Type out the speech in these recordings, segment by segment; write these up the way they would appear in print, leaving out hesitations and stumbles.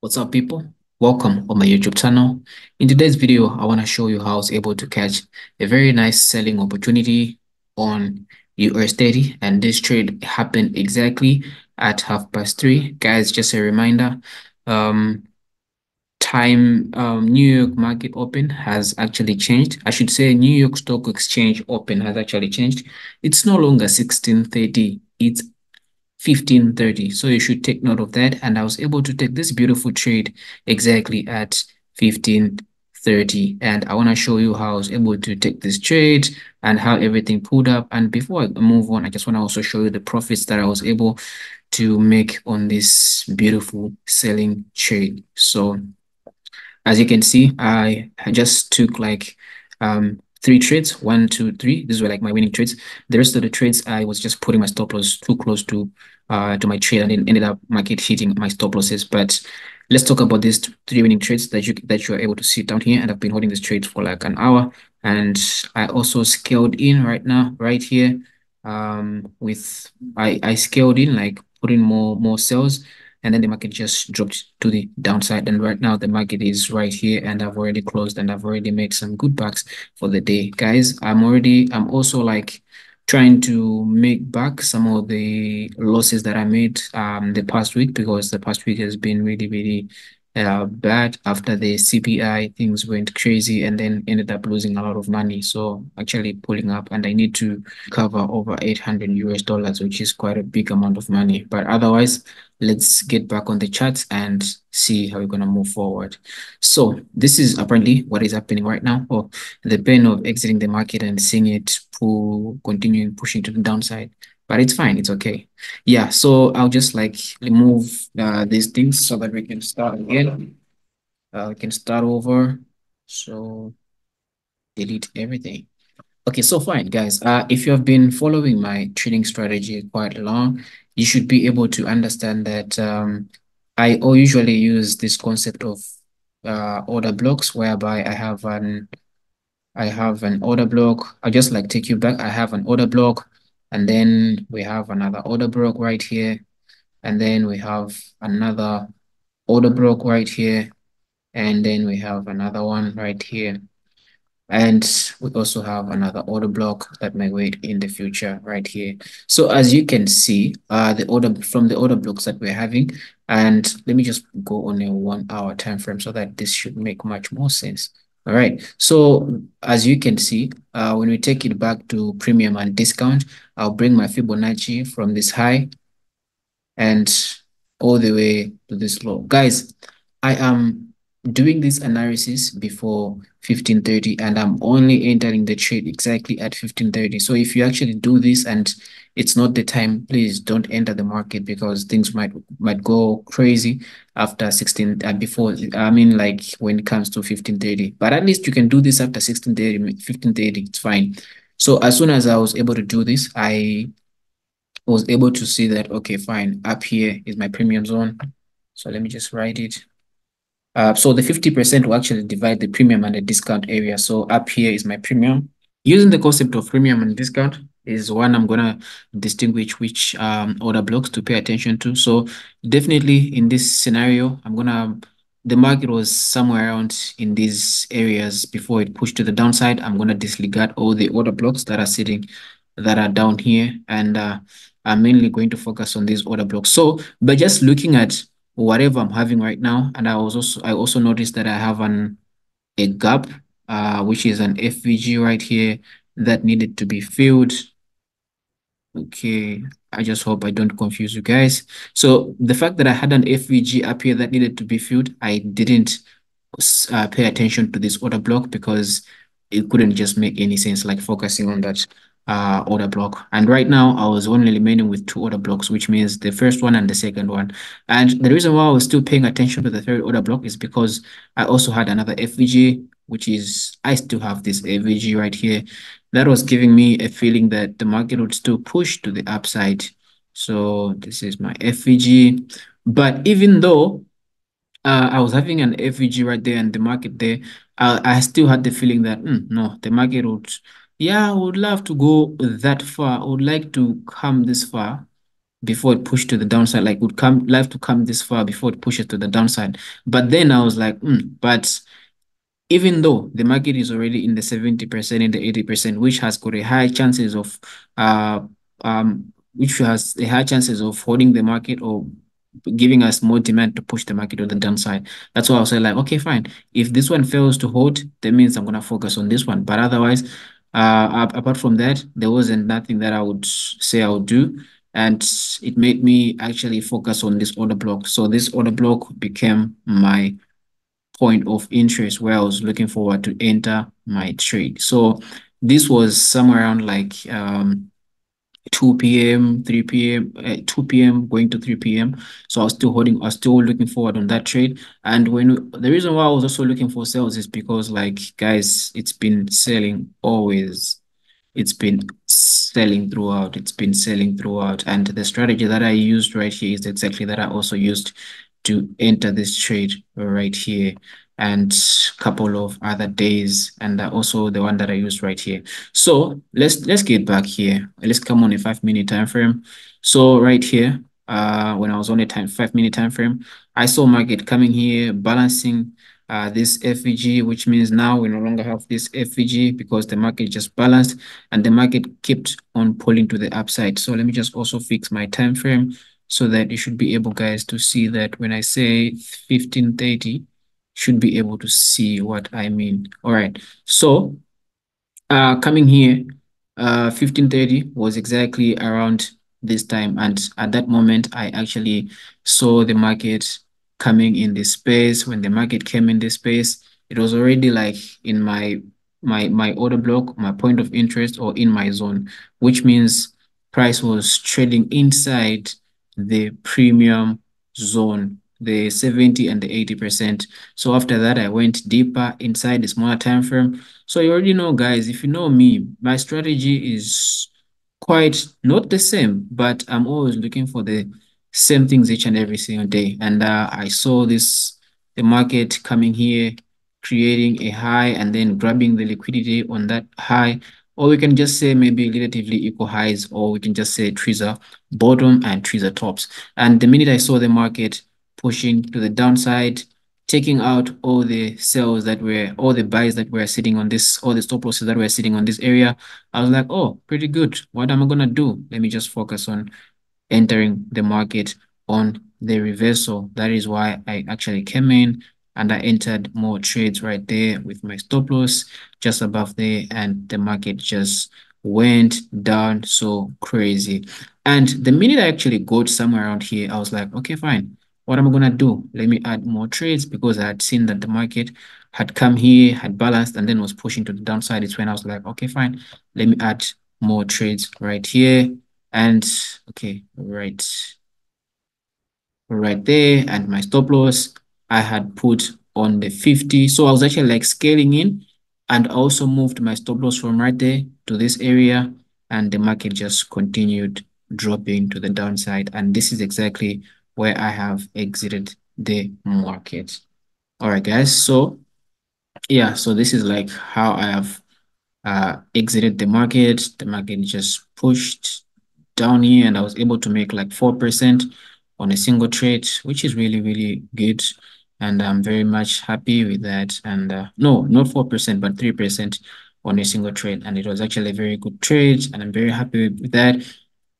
What's up, people? Welcome on my YouTube channel. In today's video, I want to show you how I was able to catch a very nice selling opportunity on US30, and this trade happened exactly at 3:30. Guys, just a reminder, New York market open has actually changed. I should say New York Stock Exchange open has actually changed. It's no longer 16:30, it's 15:30, so you should take note of that. And I was able to take this beautiful trade exactly at 15:30, and I want to show you how I was able to take this trade and how everything pulled up. And before I move on, I just want to also show you the profits that I was able to make on this beautiful selling trade. So as you can see, I just took like three trades, 1, 2, 3. These were like my winning trades. The rest of the trades, I was just putting my stop loss too close to my trade, and it ended up market hitting my stop losses. But let's talk about these three winning trades that you are able to see down here. And I've been holding this trade for like an hour, and I also scaled in right now, right here. I scaled in, like putting more sales, and then the market just dropped to the downside. And right now the market is right here, and I've already closed, and I've already made some good bucks for the day. Guys, I'm also like trying to make back some of the losses that I made the past week, because the past week has been really, really bad. After the CPI, things went crazy, and then ended up losing a lot of money. So actually pulling up, and I need to cover over $800 US, which is quite a big amount of money. But otherwise, let's get back on the charts and see how we're gonna move forward. So this is apparently what is happening right now, or the pain of exiting the market and seeing it continuing pushing to the downside. But it's fine, it's okay. Yeah, so I'll just like remove these things so that we can start again. We can start over. So delete everything. Okay, so fine, guys. If you have been following my trading strategy quite long, you should be able to understand that I usually use this concept of order blocks, whereby I have an order block. I'll just like take you back. I have an order block, and then we have another order block right here, and then we have another order block right here, and then we have another one right here, and we also have another order block that may wait in the future right here. So as you can see, from the order blocks that we're having, and let me just go on a 1 hour time frame so that this should make much more sense. All right, so as you can see, when we take it back to premium and discount, I'll bring my Fibonacci from this high and all the way to this low. Guys, I am doing this analysis before 15:30, and I'm only entering the trade exactly at 15:30. So if you actually do this and it's not the time, please don't enter the market, because things might go crazy after when it comes to 15:30. But at least you can do this after 16:30, 15:30. It's fine. So as soon as I was able to do this, I was able to see that, okay, fine, up here is my premium zone. So let me just write it. So the 50% will actually divide the premium and the discount area. So up here is my premium. Using the concept of premium and discount is one I'm gonna distinguish which order blocks to pay attention to. So definitely in this scenario, the market was somewhere around in these areas before it pushed to the downside. I'm gonna disregard all the order blocks that are down here, and I'm mainly going to focus on these order blocks. So by just looking at whatever I'm having right now, and I also noticed that I have a gap, which is an FVG right here that needed to be filled. Okay, I just hope I don't confuse you guys. So the fact that I had an FVG up here that needed to be filled, I didn't pay attention to this order block, because it couldn't just make any sense like focusing on that order block. And right now I was only remaining with two order blocks, which means the first one and the second one. And the reason why I was still paying attention to the third order block is because I also had another FVG, which is I still have this FVG right here that was giving me a feeling that the market would still push to the upside. So this is my FVG. But even though I was having an FVG right there and the market there, I still had the feeling that no, the market would, yeah, I would love to go that far. I would like to come this far, before it pushed to the downside, like would come life to come this far before it pushes to the downside. But then I was like, but even though the market is already in the 70%, in the 80%, which has got a high chances of holding the market or giving us more demand to push the market on the downside. That's why I'll say, like, okay, fine. If this one fails to hold, that means I'm gonna focus on this one. But otherwise, apart from that, there wasn't nothing that I would say I would do. And it made me actually focus on this order block. So this order block became my point of interest where I was looking forward to enter my trade. So this was somewhere around like 2 p.m., 3 p.m., 2 p.m. going to 3 p.m. So I was still looking forward on that trade. And when the reason why I was also looking for sales is because, like, guys, it's been selling always. It's been selling throughout. It's been selling throughout. And the strategy that I used right here is exactly that I also used to enter this trade right here, and a couple of other days, and also the one that I used right here. So let's get back here. Let's come on a 5-minute time frame. So right here, when I was on a 5-minute time frame, I saw market coming here, balancing this FVG, which means now we no longer have this FVG because the market just balanced and the market kept on pulling to the upside. So let me just also fix my time frame so that you should be able, guys, to see that when I say 15:30, should be able to see what I mean. All right, so coming here, 15:30 was exactly around this time, and at that moment I actually saw the market coming in this space. When the market came in this space, it was already like in my order block, my point of interest, or in my zone, which means price was trading inside the premium zone, the 70 and the 80%. So after that, I went deeper inside the smaller time frame. So you already know, guys, if you know me, my strategy is quite not the same, but I'm always looking for the same things each and every single day. And I saw the market coming here, creating a high and then grabbing the liquidity on that high, or we can just say maybe relatively equal highs, or we can just say teaser bottom and teaser tops. And the minute I saw the market pushing to the downside, taking out all the sales that were, all the buys that were sitting on this, all the stop losses that were sitting on this area, I was like, oh, pretty good. What am I gonna do? Let me just focus on entering the market on the reversal. That is why I actually came in and I entered more trades right there with my stop loss just above there, and the market just went down so crazy. And the minute I actually got somewhere around here, I was like, okay, fine. What am I gonna do? Let me add more trades, because I had seen that the market had come here, had balanced, and then was pushing to the downside. It's when I was like, okay, fine, let me add more trades right here. And okay, right there. And my stop loss, I had put on the 50. So I was actually like scaling in, and also moved my stop loss from right there to this area. And the market just continued dropping to the downside. And this is exactly where I have exited the market. All right, guys. So yeah, so this is like how I have exited the market. The market just pushed down here, and I was able to make like 4% on a single trade, which is really, really good. And I'm very much happy with that. And no, not 4%, but 3% on a single trade. And it was actually a very good trade, and I'm very happy with that.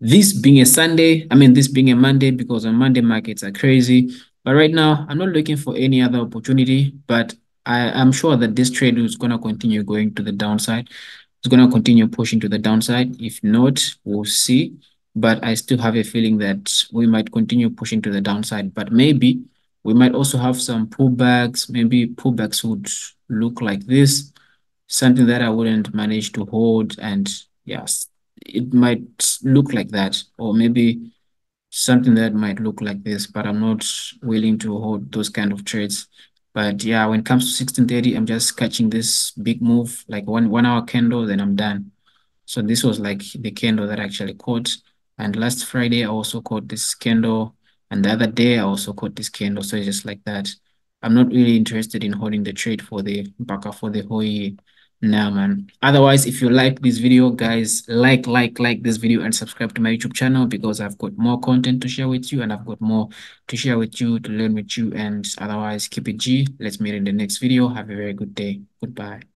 This being a Monday, because on Monday markets are crazy. But right now, I'm not looking for any other opportunity, but I'm sure that this trade is going to continue going to the downside. It's going to continue pushing to the downside. If not, we'll see. But I still have a feeling that we might continue pushing to the downside, but maybe we might also have some pullbacks. Maybe pullbacks would look like this, something that I wouldn't manage to hold. And yes, it might look like that, or maybe something that might look like this, but I'm not willing to hold those kind of trades. But yeah, when it comes to 16:30, I'm just catching this big move, like one hour candle, then I'm done. So this was like the candle that I actually caught. And last Friday, I also caught this candle. And the other day, I also caught this candle. So it's just like that. I'm not really interested in holding the trade for the whole year. Nah, man. Otherwise, if you like this video, guys, like this video and subscribe to my YouTube channel, because I've got more content to share with you, and I've got more to share with you, to learn with you. And otherwise, keep it G. Let's meet in the next video. Have a very good day. Goodbye.